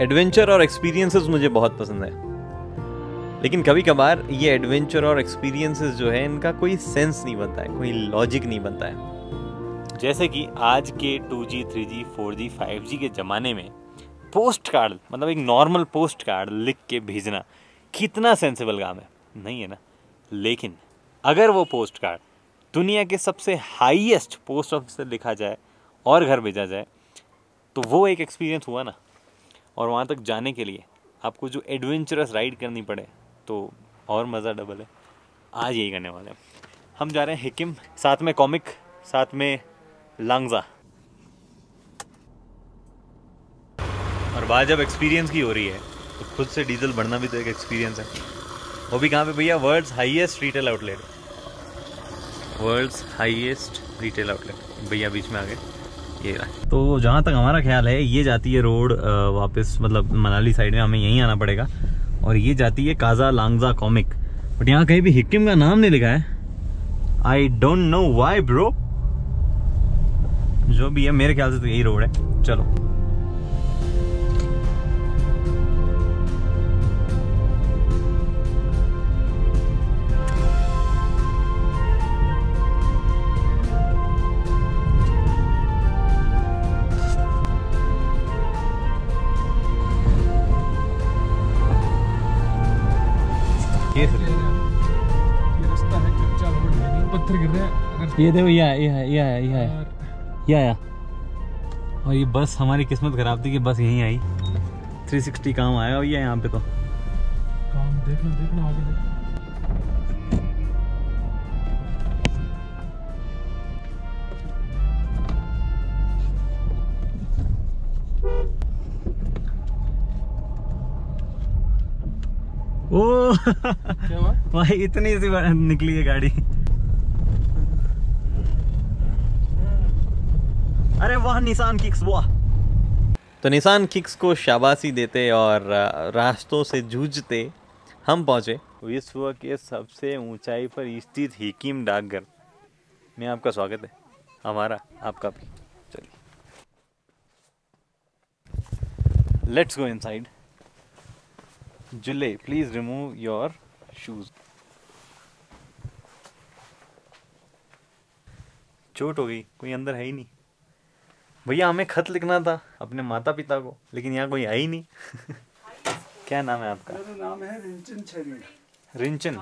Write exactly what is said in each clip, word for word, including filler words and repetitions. Adventure और experiences मुझे बहुत पसंद है, लेकिन कभी कभार ये एडवेंचर और एक्सपीरियंसेस जो है इनका कोई सेंस नहीं बनता है, कोई लॉजिक नहीं बनता है। जैसे कि आज के two G, three G, four G, five G के ज़माने में पोस्ट कार्ड, मतलब एक नॉर्मल पोस्ट कार्ड लिख के भेजना कितना सेंसिबल काम है, नहीं है ना। लेकिन अगर वो पोस्ट कार्ड दुनिया के सबसे हाईएस्ट पोस्ट ऑफिस से लिखा जाए और घर भेजा जाए तो वो एक एक्सपीरियंस हुआ ना। और वहाँ तक जाने के लिए आपको जो एडवेंचरस राइड करनी पड़े तो और मज़ा डबल है। आज यही करने वाले हैं, हम जा रहे हैं हिकिम, साथ में कॉमिक, साथ में लांगजा। और बात जब एक्सपीरियंस की हो रही है तो खुद से डीजल भरना भी तो एक एक्सपीरियंस है, वो भी कहाँ पे भैया, world's highest retail outlet, world's highest retail outlet. भैया बीच में आ गए। ये तो जहाँ तक हमारा ख्याल है ये जाती है रोड वापस, मतलब मनाली साइड में हमें यहीं आना पड़ेगा, और ये जाती है काजा लांगजा कॉमिक। बट यहाँ कहीं भी हिकिम का नाम नहीं लिखा है, I don't know why bro. जो भी है मेरे ख्याल से तो यही रोड है। चलो ये देखो, ये है, ये है, ये है, ये है, ये आया। और ये बस हमारी किस्मत खराब थी कि बस यहीं आई। थ्री सिक्सटी काम आया और ये यहाँ पे तो काम देखना देखना आगे देखना। ओ क्या हुआ भाई, इतनी सी निकली है गाड़ी। अरे वाह निसान किक्स, वाह। तो निसान किक्स को शाबाशी देते और रास्तों से जूझते हम पहुँचे विश्व के सबसे ऊंचाई पर स्थित हिकिम डाकघर में। आपका स्वागत है, हमारा आपका भी। चलिए लेट्स गो इनसाइड। जुले प्लीज रिमूव योर शूज। चोट हो गई, कोई अंदर है ही नहीं। भैया हमें खत लिखना था अपने माता पिता को, लेकिन यहाँ कोई है ही नहीं। क्या नाम है आपका? मेरा नाम है रिंचन छहरी। रिंचन,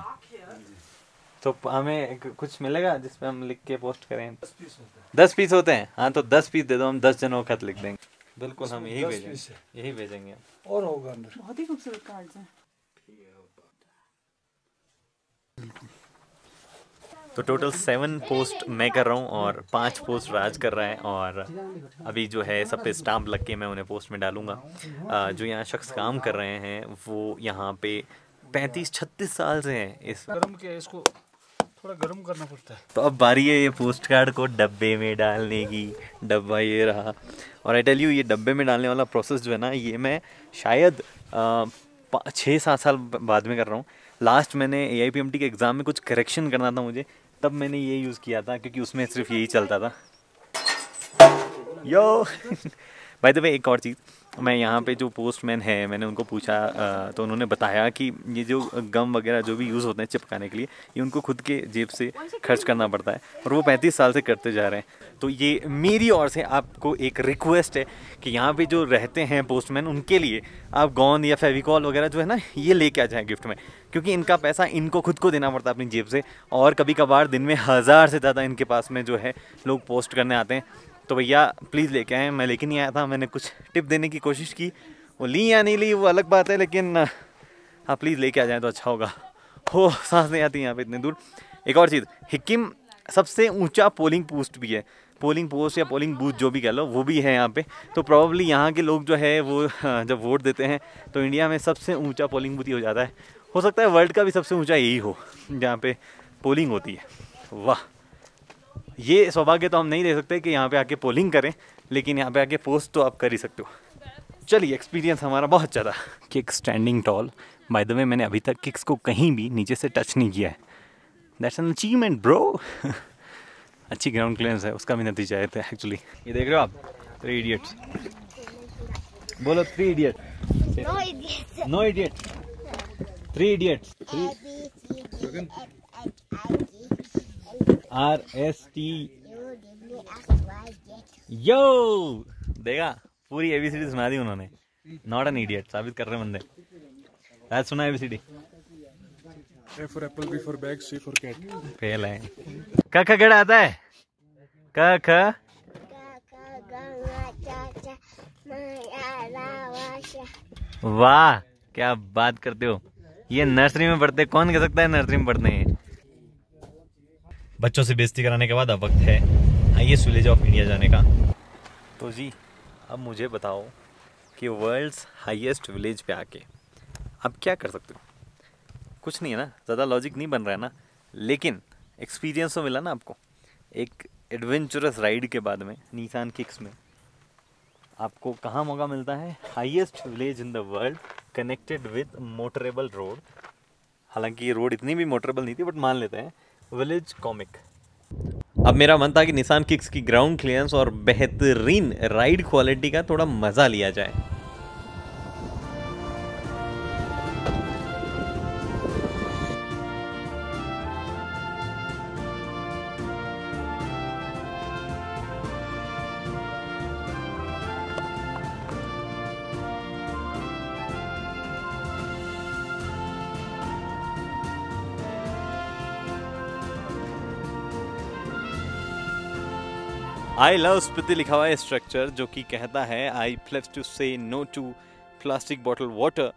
तो हमें कुछ मिलेगा जिसपे हम लिख के पोस्ट करें? दस पीस होते हैं। दस पीस होते हैं, हाँ तो दस पीस दे दो, हम दस जनों को खत लिख देंगे। बिल्कुल हम यही भेजेंगे, यही भेजेंगे और होगा अंदर। बहुत ही खूबसूरत कार्ड है। तो टोटल सेवन पोस्ट मैं कर रहा हूँ और पाँच पोस्ट राज कर रहा है, और अभी जो है सब पे स्टाम्प लग के मैं उन्हें पोस्ट में डालूँगा। जो यहाँ शख्स काम कर रहे हैं वो यहाँ पे पैंतीस छत्तीस साल से हैं। इस गर्म के इसको थोड़ा गर्म करना पड़ता है। तो अब बारी है ये पोस्ट कार्ड को डब्बे में डालने की। डब्बा ये रहा, और आई टेल यू ये डब्बे में डालने वाला प्रोसेस जो है ना, ये मैं शायद छः सात साल बाद में कर रहा हूँ। लास्ट मैंने A I P M T के एग्ज़ाम में कुछ करेक्शन करना था मुझे, तब मैंने ये यूज़ किया था, क्योंकि उसमें सिर्फ यही चलता था। यो बाय द वे एक और चीज़, मैं यहाँ पे जो पोस्टमैन है मैंने उनको पूछा तो उन्होंने बताया कि ये जो गम वगैरह जो भी यूज़ होते हैं चिपकाने के लिए, ये उनको खुद के जेब से खर्च करना पड़ता है, और वो पैंतीस साल से करते जा रहे हैं। तो ये मेरी ओर से आपको एक रिक्वेस्ट है कि यहाँ पे जो रहते हैं पोस्टमैन, उनके लिए आप गोंद या फेविकॉल वगैरह जो है ना ये लेके आ जाएँ गिफ्ट में, क्योंकि इनका पैसा इनको खुद को देना पड़ता है अपनी जेब से। और कभी कभार दिन में हज़ार से ज़्यादा इनके पास में जो है लोग पोस्ट करने आते हैं। तो भैया प्लीज़ लेके आएँ। मैं लेकिन नहीं आया था, मैंने कुछ टिप देने की कोशिश की, वो ली या नहीं ली वो अलग बात है, लेकिन हाँ प्लीज़ लेके आ जाएँ तो अच्छा होगा। हो सांस नहीं आती यहाँ पे इतने दूर। एक और चीज़, हिकिम सबसे ऊंचा पोलिंग पोस्ट भी है, पोलिंग पोस्ट या पोलिंग बूथ जो भी कह लो वो भी है यहाँ पे। तो प्रॉब्ली यहाँ के लोग जो है वो जब वोट देते हैं तो इंडिया में सबसे ऊँचा पोलिंग बूथ ही हो जाता है। हो सकता है वर्ल्ड का भी सबसे ऊँचा यही हो, जहाँ पर पोलिंग होती है। वाह, ये सौभाग्य तो हम नहीं दे सकते कि यहाँ पे आके पोलिंग करें, लेकिन यहाँ पे आके पोस्ट तो आप कर ही सकते हो। चलिए, एक्सपीरियंस हमारा बहुत अच्छा था। Kick standing tall, by the way मैंने अभी तक किक्स को कहीं भी नीचे से टच नहीं किया है। That's an achievement bro. अच्छी ग्राउंड क्लियरेंस है, उसका भी नतीजा है एक्चुअली। ये देख रहे हो आप, थ्री इडियट्स बोलो, three idiots, no idiots, three idiots, R S T यो। देखा, पूरी एबीसीडी सुना दी उन्होंने। नॉट एन इडियट साबित कर रहे बंदे। आज सुना ABCD. A for apple, B for bag, C for cat. Fail है। क ख गड़ा आता है। क ख वाह, क्या बात करते हो। ये नर्सरी में पढ़ते, कौन कह सकता है नर्सरी में पढ़ते हैं। बच्चों से बेइज्जती कराने के बाद अब वक्त है हाईएस्ट विलेज ऑफ इंडिया जाने का। तो जी, अब मुझे बताओ कि वर्ल्ड्स हाईएस्ट विलेज पे आके अब क्या कर सकते हो। कुछ नहीं है ना, ज़्यादा लॉजिक नहीं बन रहा है ना, लेकिन एक्सपीरियंस तो मिला ना आपको। एक एडवेंचरस राइड के बाद में निसान किक्स में आपको कहाँ मौका मिलता है, highest village in the world connected with motorable road. हालांकि ये रोड इतनी भी मोटरेबल नहीं थी, बट मान लेते हैं विलेज कॉमिक। अब मेरा मन था कि निसान किक्स की ग्राउंड क्लियरेंस और बेहतरीन राइड क्वालिटी का थोड़ा मजा लिया जाए। आई लव स्पिति लिखा हुआ है स्ट्रक्चर, जो कि कहता है I place to say no to plastic bottle water.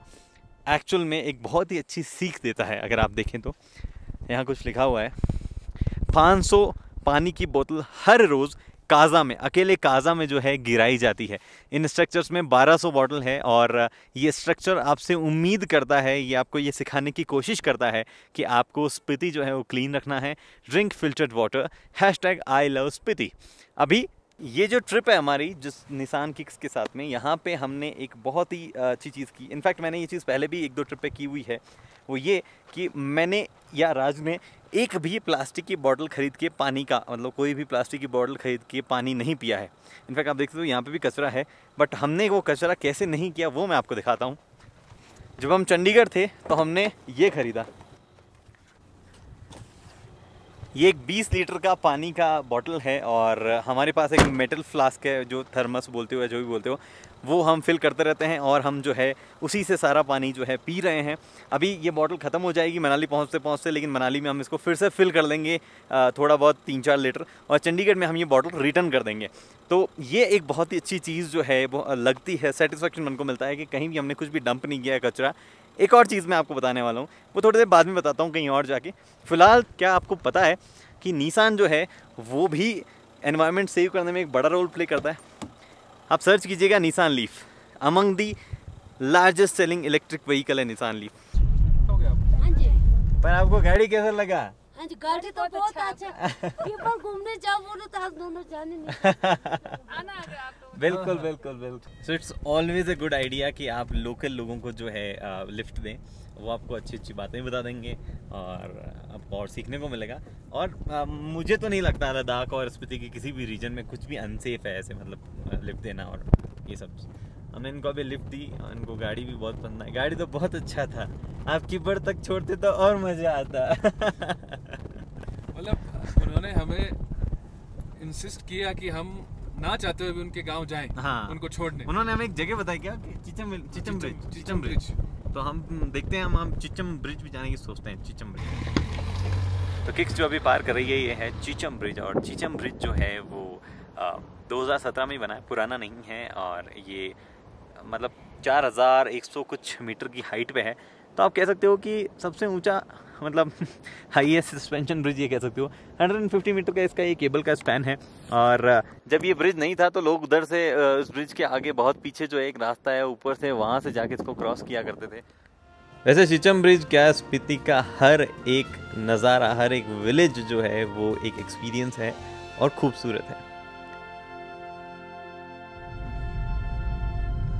Actual में एक बहुत ही अच्छी सीख देता है। अगर आप देखें तो यहाँ कुछ लिखा हुआ है, पाँच सौ पानी की बोतल हर रोज़ काजा में, अकेले काजा में जो है गिराई जाती है। इन स्ट्रक्चर्स में बारह सौ बॉटल है, और ये स्ट्रक्चर आपसे उम्मीद करता है, ये आपको ये सिखाने की कोशिश करता है कि आपको स्पिति जो है वो क्लीन रखना है। Drink filtered water, hashtag I love Spiti. अभी ये जो ट्रिप है हमारी जिस निसान किक्स के साथ में, यहाँ पे हमने एक बहुत ही अच्छी चीज़ की। इनफैक्ट मैंने ये चीज़ पहले भी एक दो ट्रिप पे की हुई है। वो ये कि मैंने या राज ने एक भी प्लास्टिक की बॉटल खरीद के पानी का, मतलब कोई भी प्लास्टिक की बॉटल खरीद के पानी नहीं पिया है। इनफैक्ट आप देख सकते हो यहाँ पे भी कचरा है, बट हमने वो कचरा कैसे नहीं किया वो मैं आपको दिखाता हूँ। जब हम चंडीगढ़ थे तो हमने ये ख़रीदा, ये एक बीस लीटर का पानी का बॉटल है, और हमारे पास एक मेटल फ्लास्क है, जो थर्मस बोलते हो या जो भी बोलते हो, वो हम फिल करते रहते हैं, और हम जो है उसी से सारा पानी जो है पी रहे हैं। अभी ये बॉटल ख़त्म हो जाएगी मनाली पहुंचते पहुंचते, लेकिन मनाली में हम इसको फिर से फिल कर लेंगे थोड़ा बहुत, तीन चार लीटर, और चंडीगढ़ में हम ये बॉटल रिटर्न कर देंगे। तो ये एक बहुत ही अच्छी चीज़ जो है वो लगती है, सेटिस्फेक्शन मन को मिलता है कि कहीं भी हमने कुछ भी डंप नहीं किया है कचरा। एक और चीज़ मैं आपको बताने वाला हूँ, वो थोड़ी देर बाद में बताता हूँ कहीं और जाके। फ़िलहाल क्या आपको पता है कि निसान जो है वो भी एनवायरनमेंट सेव करने में एक बड़ा रोल प्ले करता है। आप सर्च कीजिएगा Nissan Leaf, among the largest selling electric vehicle है निसान लीफ। हो गया पर आपको गाड़ी कैसा लगा? गाड़ी तो बहुत अच्छा, पर घूमने जाओ बोलो तो आप दोनों जाने नहीं। आना आगे आप दोनों। बिल्कुल बिल्कुल बिल्कुल। So it's always a good idea कि आप लोकल लोगों को जो है लिफ्ट दें, वो आपको अच्छी अच्छी बातें बता देंगे और आपको और सीखने को मिलेगा। और आ, मुझे तो नहीं लगता लद्दाख और स्पिति के किसी भी रीजन में कुछ भी अनसेफ है ऐसे, मतलब लिफ्ट देना और ये सब। हमने इनको भी लिफ्ट दी और इनको गाड़ी भी बहुत पसंद आई। गाड़ी तो बहुत अच्छा था, आपकी बड़ तक छोड़ते तो और मज़ा आता। मतलब उन्होंने हमें इंसिस्ट किया कि हम ना चाहते हुए भी उनके गाँव जाएं। हाँ, उनको छोड़ने। उन्होंने हमें एक जगह बताई क्या, चिचम चिचम ब्रिज। चिचम ब्रिज तो हम देखते हैं, हम हम चिचम ब्रिज भी जाने की सोचते हैं। चिचम ब्रिज तो किक्स जो अभी पार कर रही है ये है चिचम ब्रिज, और चिचम ब्रिज जो है वो दो हज़ार सत्रह में बना है, पुराना नहीं है। और ये मतलब चार हज़ार एक सौ कुछ मीटर की हाइट पे है, तो आप कह सकते हो कि सबसे ऊंचा, मतलब हाईएस्ट सस्पेंशन ब्रिज ये कह सकते हो। एक सौ पचास मीटर का इसका ये केबल का स्पैन है। और जब ये ब्रिज नहीं था तो लोग उधर से, उस ब्रिज के आगे बहुत पीछे जो है एक रास्ता है ऊपर से, वहाँ से जाके इसको क्रॉस किया करते थे। वैसे चिचम ब्रिज क्या, स्पीति का हर एक नज़ारा, हर एक विलेज जो है वो एक एक्सपीरियंस है और खूबसूरत है।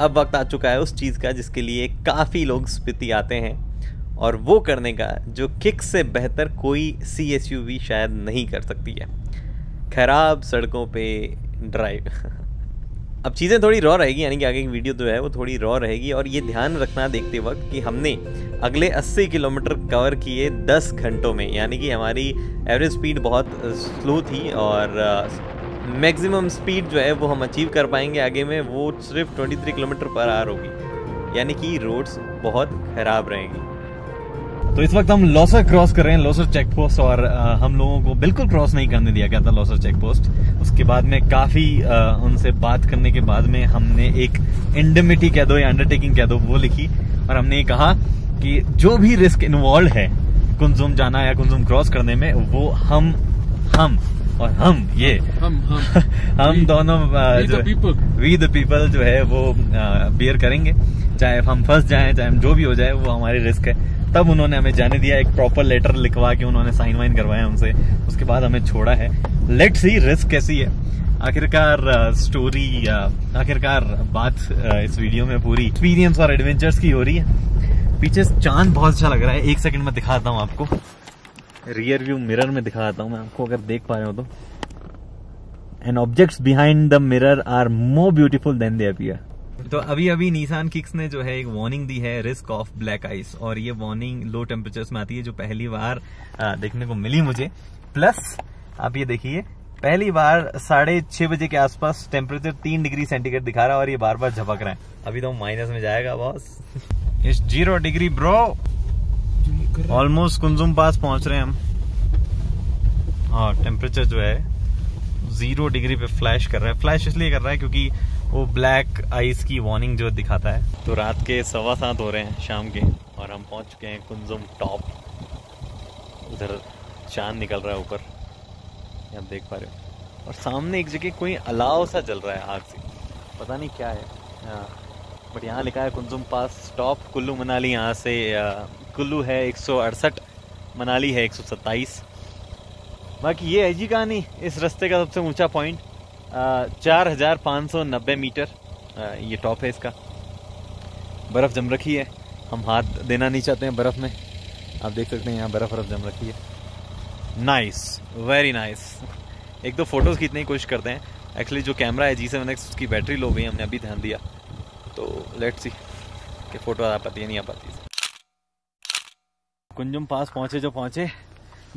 अब वक्त आ चुका है उस चीज़ का जिसके लिए काफ़ी लोग स्पीति आते हैं, और वो करने का जो किक से बेहतर कोई सी एस यू वी शायद नहीं कर सकती है, खराब सड़कों पे ड्राइव। अब चीज़ें थोड़ी रॉ रहेगी, यानी कि आगे की वीडियो जो है वो थोड़ी रॉ रहेगी, और ये ध्यान रखना देखते वक्त कि हमने अगले अस्सी किलोमीटर कवर किए दस घंटों में, यानी कि हमारी एवरेज स्पीड बहुत स्लो थी और मैक्सिमम स्पीड जो है वो हम अचीव कर पाएंगे आगे में वो सिर्फ तेईस किलोमीटर पर आवर होगी, यानी कि रोड्स बहुत ख़राब रहेंगी। तो इस वक्त हम लॉसर क्रॉस कर रहे हैं, लॉसर चेक पोस्ट, और आ, हम लोगों को बिल्कुल क्रॉस नहीं करने दिया गया था लॉसर चेक पोस्ट। उसके बाद में काफ़ी उनसे बात करने के बाद में हमने एक इंडमिटी कह दो या अंडरटेकिंग कह दो वो लिखी, और हमने कहा कि जो भी रिस्क इन्वॉल्व है कुंजुम जाना या कुंजुम क्रॉस करने में वो हम हम और हम ये हम हम, हम दोनों वी द पीपल जो है वो बियर करेंगे, चाहे हम फंस जाए चाहे हम जो भी हो जाए वो हमारी रिस्क है। तब उन्होंने हमें जाने दिया, एक प्रॉपर लेटर लिखवा के उन्होंने साइन वाइन करवाया हमसे, उसके बाद हमें छोड़ा है। लेट्स सी रिस्क कैसी है आखिरकार स्टोरी, आखिरकार बात इस वीडियो में पूरी एक्सपीरियंस और एडवेंचर्स की हो रही है। पीछे चांद बहुत अच्छा लग रहा है, एक सेकंड में दिखाता हूँ आपको, रियर व्यू मिरर में दिखाता हूँ मैं आपको, अगर देख पा रहे हो तो। And objects behind the mirror are more beautiful than they appear. तो अभी अभी निसान किक्स ने जो है एक वार्निंग दी है, रिस्क ऑफ ब्लैक आइस, और ये वार्निंग लो टेम्परेचर्स में आती है, जो पहली बार देखने को मिली मुझे। प्लस आप ये देखिए, पहली बार साढ़े छह बजे के आसपास टेम्परेचर तीन डिग्री सेंटीग्रेड दिखा रहा है और ये बार बार झपक रहा है। अभी तो माइनस में जाएगा boss. It's zero degree bro. Almost Kunzum pass पहुंच रहे हैं हम, और टेम्परेचर जो है जीरो डिग्री पे फ्लैश कर रहा है। फ्लैश इसलिए कर रहा है क्योंकि वो ब्लैक आइस की वार्निंग जो दिखाता है। तो रात के सवा सात हो रहे हैं शाम के, और हम पहुंच चुके हैं कुंजुम टॉप। उधर चांद निकल रहा है ऊपर, आप देख पा रहे हो, और सामने एक जगह कोई अलाव सा जल रहा है आग से, पता नहीं क्या है, बट यहाँ लिखा है कुंजुम पास टॉप कुल्लू मनाली। यहाँ से कुल्लू है एक सौ अड़सठ, मनाली है एक सौ सत्ताईस। बाकी ये है जी कहानी इस रास्ते का सबसे ऊंचा पॉइंट, चार हज़ार पाँच सौ नब्बे मीटर ये टॉप है इसका। बर्फ़ जम रखी है, हम हाथ देना नहीं चाहते हैं बर्फ़ में, आप देख सकते हैं यहाँ बर्फ़ बर्फ़ जम रखी है। Nice, very nice. एक दो फ़ोटोज़ खींचने की कोशिश करते हैं, एक्चुअली जो कैमरा है जी सेवन एक्स उसकी बैटरी लो गई, हमने अभी ध्यान दिया, तो लेट्स सी कि फ़ोटो आ पाती है नहीं आ पाती। कुंजुम पास पहुँचे जो पहुँचे,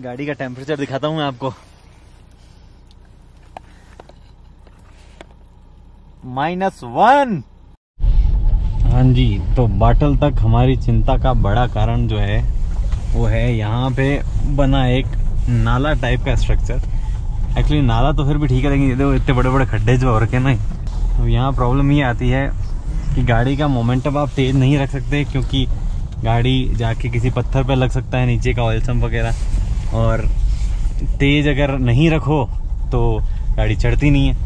गाड़ी का टेम्परेचर दिखाता हूँ मैं आपको, माइनस वन। हाँ जी, तो बाटल तक हमारी चिंता का बड़ा कारण जो है वो है यहाँ पे बना एक नाला टाइप का स्ट्रक्चर। एक्चुअली नाला तो फिर भी ठीक है, लेकिन देखो इतने बड़े बड़े खड्डे जो हो रखे ना, तो यहाँ प्रॉब्लम ये आती है कि गाड़ी का मोमेंटम आप तेज नहीं रख सकते, क्योंकि गाड़ी जाके किसी पत्थर पे लग सकता है, नीचे का ऑयल सम्प वगैरह, और तेज अगर नहीं रखो तो गाड़ी चढ़ती नहीं है,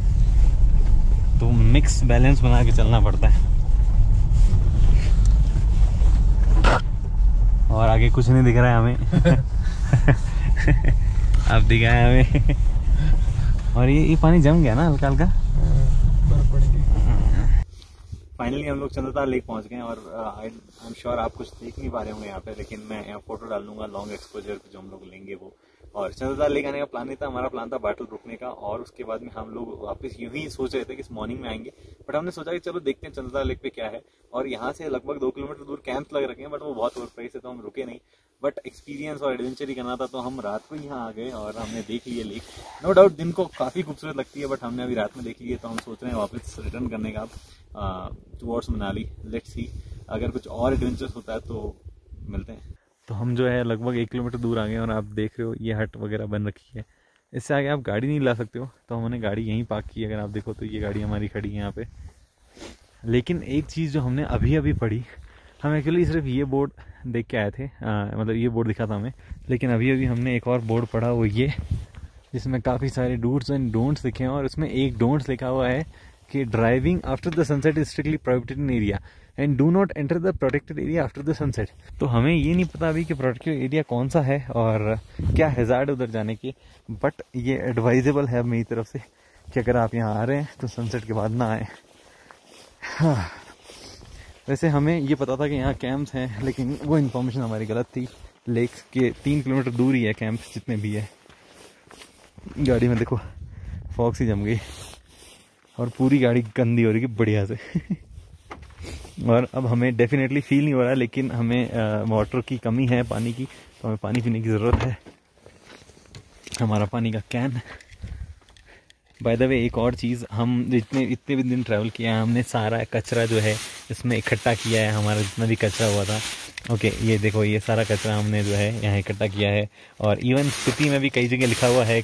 तो मिक्स बैलेंस बना के चलना पड़ता है। और आगे कुछ नहीं दिख रहा है हमें, आप दिखाए हमें। और ये ये पानी जम गया ना हल्का हल्का। फाइनली हम लोग चंद्रताल लेक पहुंच गए, और आई एम श्योर आप कुछ देख नहीं पा रहे होंगे यहाँ पे, लेकिन मैं यहाँ फोटो डाल लूंगा लॉन्ग एक्सपोजर जो हम लोग लेंगे वो। और चंद्रताल लेक आने का प्लान नहीं था, हमारा प्लान था बाटल रुकने का, और उसके बाद में हम लोग वापस यूं ही सोच रहे थे कि इस मॉर्निंग में आएंगे, बट हमने सोचा कि चलो देखते हैं चंद्रताल लेक पे क्या है। और यहाँ से लगभग दो किलोमीटर दूर कैंप लग रखे हैं, बट वो बहुत ओवर प्राइस है तो हम रुके नहीं, बट एक्सपीरियंस और एडवेंचर ही करना था, तो हम रात को यहाँ आ गए और हमने देख लिए लेक। नो डाउट दिन को काफ़ी खूबसूरत लगती है, बट हमने अभी रात में देख ली है, तो हम सोच रहे हैं वापस रिटर्न करने का टुवर्ड्स मनाली। लेट्स सी अगर कुछ और एडवेंचर्स होता है तो मिलते हैं। तो हम जो है लगभग एक किलोमीटर दूर आ गए, और आप देख रहे हो ये हट वगैरह बन रखी है, इससे आगे आप गाड़ी नहीं ला सकते हो, तो हमने गाड़ी यहीं पार्क की। अगर आप देखो तो ये गाड़ी हमारी खड़ी है यहाँ पे। लेकिन एक चीज़ जो हमने अभी अभी पढ़ी, हम एक्चुअली सिर्फ ये बोर्ड देख के आए थे, आ, मतलब ये बोर्ड दिखा था हमें, लेकिन अभी अभी हमने एक और बोर्ड पढ़ा, वो ये, जिसमें काफ़ी सारे डूड्स एंड डोंट्स लिखे हैं, और उसमें एक डोंट्स लिखा हुआ है कि driving after the sunset is strictly prohibited in area. And do not enter the protected area after the sunset. तो हमें ये नहीं पता अभी कि प्रोटेक्टेड एरिया कौन सा है और क्या हैजार्ड उधर जाने की, बट ये एडवाइजेबल है मेरी तरफ से कि अगर आप यहाँ आ रहे हैं तो सनसेट के बाद ना आए। हाँ, वैसे हमें ये पता था कि यहाँ कैंप्स हैं, लेकिन वो इन्फॉर्मेशन हमारी गलत थी। लेक के तीन किलोमीटर दूर ही है कैंप जितने भी है। गाड़ी में देखो फॉग सी जम गई और पूरी गाड़ी गंदी हो रही है बढ़िया से। और अब हमें डेफिनेटली फील नहीं हो रहा, लेकिन हमें वाटर की कमी है, पानी की, तो हमें पानी पीने की ज़रूरत है। हमारा पानी का कैन। बाय द वे एक और चीज़, हम जितने इतने भी दिन ट्रैवल किया है हमने सारा कचरा जो है इसमें इकट्ठा किया है। हमारा जितना भी कचरा हुआ था, ओके ये देखो ये सारा कचरा हमने जो है यहाँ इकट्ठा किया है। और इवन स्पिति में भी कई जगह लिखा हुआ है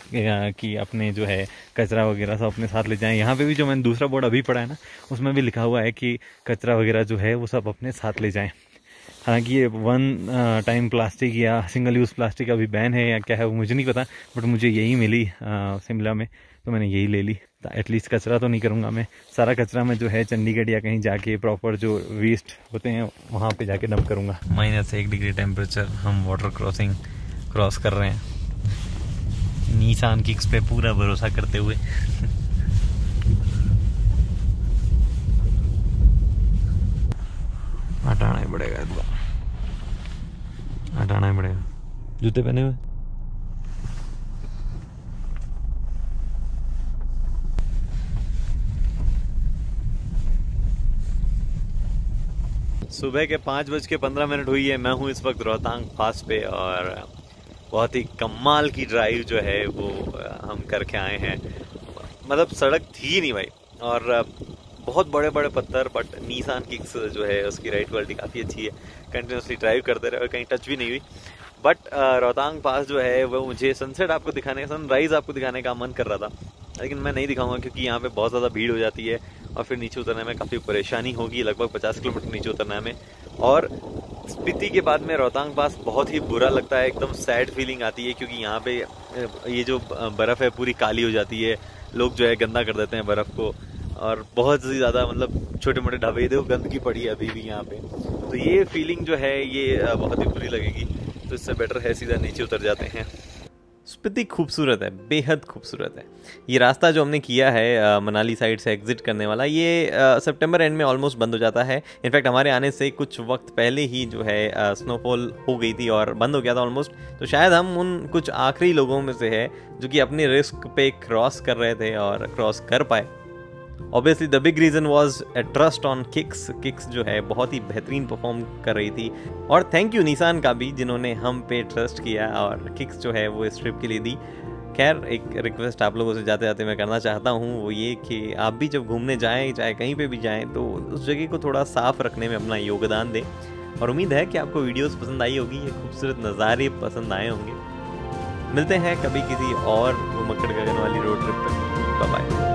कि अपने जो है कचरा वगैरह सब अपने साथ ले जाएं। यहाँ पे भी जो मैंने दूसरा बोर्ड अभी पढ़ा है ना, उसमें भी लिखा हुआ है कि कचरा वगैरह जो है वो सब अपने साथ ले जाएँ। हालांकि ये वन टाइम प्लास्टिक या सिंगल यूज़ प्लास्टिक अभी बैन है या क्या है वो मुझे नहीं पता, बट मुझे यही मिली शिमला में, तो मैंने यही ले ली। एटलीस्ट कचरा तो नहीं करूँगा मैं, सारा कचरा मैं जो है चंडीगढ़ या कहीं जाके प्रॉपर जो वेस्ट होते हैं वहाँ पे जाके डंप करूँगा। माइनस एक डिग्री टेम्परेचर, हम वाटर क्रॉसिंग क्रॉस कर रहे हैं निसान किक्स पे पूरा भरोसा करते हुए। हटाना ही पड़ेगा, हटाना ही पड़ेगा। जूते पहने हुए सुबह के पाँच बज के पंद्रह मिनट हुई है। मैं हूँ इस वक्त रोहतांग पास पे और बहुत ही कमाल की ड्राइव जो है वो हम करके आए हैं। मतलब सड़क थी नहीं भाई, और बहुत बड़े बड़े पत्थर, बट निसान किक्स जो है उसकी राइड क्वालिटी काफ़ी अच्छी है। कंटिन्यूसली ड्राइव करते रहे और कहीं टच भी नहीं हुई। बट रोहतांग पास जो है वो मुझे सनसेट आपको दिखाने, सनराइज़ आपको दिखाने का मन कर रहा था, लेकिन मैं नहीं दिखाऊंगा क्योंकि यहाँ पे बहुत ज़्यादा भीड़ हो जाती है और फिर नीचे उतरने में काफ़ी परेशानी होगी। लगभग पचास किलोमीटर नीचे उतरना है हमें, और स्पीति के बाद में रोहतांग पास बहुत ही बुरा लगता है। एकदम सैड फीलिंग आती है क्योंकि यहाँ पे ये जो बर्फ़ है पूरी काली हो जाती है। लोग जो है गंदा कर देते हैं बर्फ़ को, और बहुत ही ज़्यादा मतलब छोटे मोटे ढाबे देखो गंदगी पड़ी है अभी भी यहाँ पे। तो ये फीलिंग जो है ये बहुत ही बुरी लगेगी, तो इससे बेटर है सीधा नीचे उतर जाते हैं। स्पिति खूबसूरत है, बेहद खूबसूरत है। ये रास्ता जो हमने किया है मनाली साइड से एग्ज़िट करने वाला, ये सितंबर एंड में ऑलमोस्ट बंद हो जाता है। इनफैक्ट हमारे आने से कुछ वक्त पहले ही जो है स्नोफॉल हो गई थी और बंद हो गया था ऑलमोस्ट। तो शायद हम उन कुछ आखिरी लोगों में से है जो कि अपने रिस्क पे क्रॉस कर रहे थे और क्रॉस कर पाए। Obviously the big reason was a trust on kicks. Kicks जो है बहुत ही बेहतरीन परफॉर्म कर रही थी, और थैंक यू निसान का भी जिन्होंने हम पे ट्रस्ट किया और किक्स जो है वो इस ट्रिप के लिए दी। खैर, एक रिक्वेस्ट आप लोगों से जाते जाते मैं करना चाहता हूँ, वो ये कि आप भी जब घूमने जाएँ, चाहे कहीं पे भी जाएँ, तो उस जगह को थोड़ा साफ रखने में अपना योगदान दें। और उम्मीद है कि आपको वीडियोज़ पसंद आई होगी, ये खूबसूरत नज़ारे पसंद आए होंगे। मिलते हैं कभी किसी और मकड़ गगन वाली रोड ट्रिप पर। Bye bye.